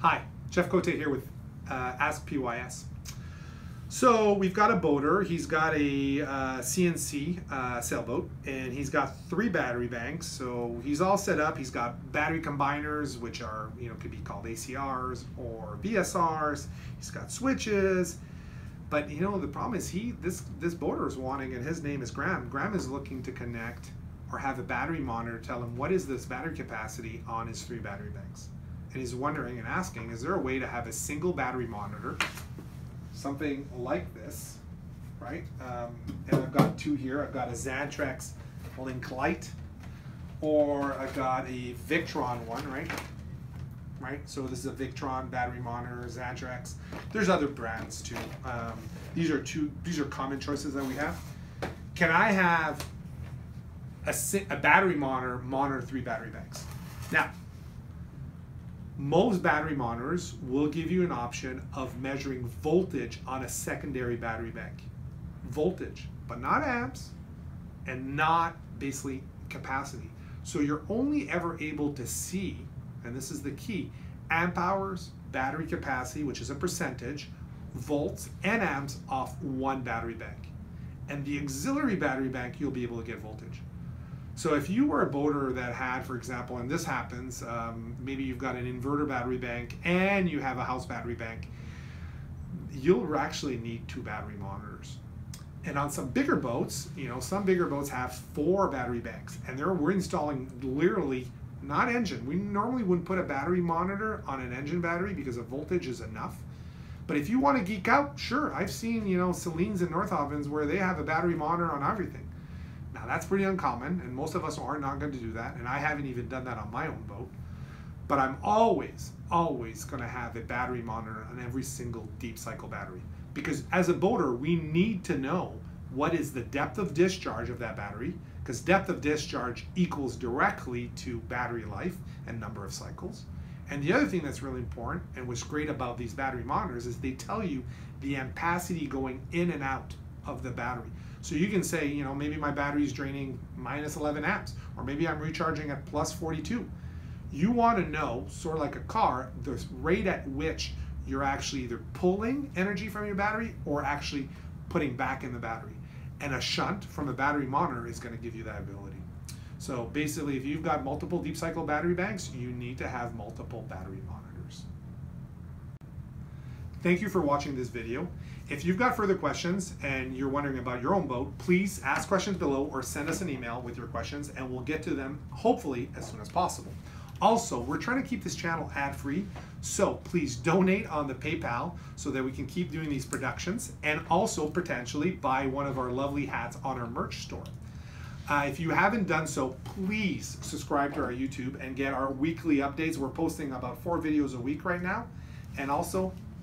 Hi, Jeff Cote here with Ask PYS. So we've got a boater, he's got a CNC sailboat, and he's got 3 battery banks, so he's all set up. He's got battery combiners, which are, you know, could be called ACRs or VSRs. He's got switches, but you know, the problem is this boater is wanting, and his name is Graham. Graham is looking to connect or have a battery monitor tell him what is this battery capacity on his 3 battery banks. And he's wondering and asking, is there a way to have a single battery monitor, something like this, right? And I've got 2 here. I've got a Xantrex LinkLite, or I've got a Victron one, right? So this is a Victron battery monitor, Xantrex. There's other brands too. These are common choices that we have. Can I have a battery monitor 3 battery banks? Now, most battery monitors will give you an option of measuring voltage on a secondary battery bank. Voltage, but not amps and not basically capacity. So you're only ever able to see, and this is the key, amp hours, battery capacity, which is a percentage, volts and amps off 1 battery bank. And the auxiliary battery bank, you'll be able to get voltage. So if you were a boater that had, for example, and this happens, maybe you've got an inverter battery bank and you have a house battery bank, you'll actually need 2 battery monitors. And on some bigger boats, you know, some bigger boats have 4 battery banks, and we're installing literally, not engine. We normally wouldn't put a battery monitor on an engine battery because the voltage is enough. But if you want to geek out, sure, I've seen, you know, Celine's and Northovens where they have a battery monitor on everything. Now that's pretty uncommon, and most of us are not going to do that, and I haven't even done that on my own boat. But I'm always going to have a battery monitor on every single deep cycle battery, because as a boater we need to know what is the depth of discharge of that battery, because depth of discharge equals directly to battery life and number of cycles. And the other thing that's really important, and what's great about these battery monitors, is they tell you the ampacity going in and out of the battery. So you can say, you know, maybe my battery is draining minus 11 amps, or maybe I'm recharging at plus 42. You want to know, sort of like a car, the rate at which you're actually either pulling energy from your battery or actually putting back in the battery. And a shunt from a battery monitor is going to give you that ability. So basically, if you've got multiple deep cycle battery banks, you need to have multiple battery monitors. Thank you for watching this video. If you've got further questions and you're wondering about your own boat, please ask questions below or send us an email with your questions, and we'll get to them hopefully as soon as possible. Also, we're trying to keep this channel ad-free, so please donate on the PayPal so that we can keep doing these productions, and also potentially buy one of our lovely hats on our merch store. If you haven't done so, please subscribe to our YouTube and get our weekly updates. We're posting about 4 videos a week right now, and also,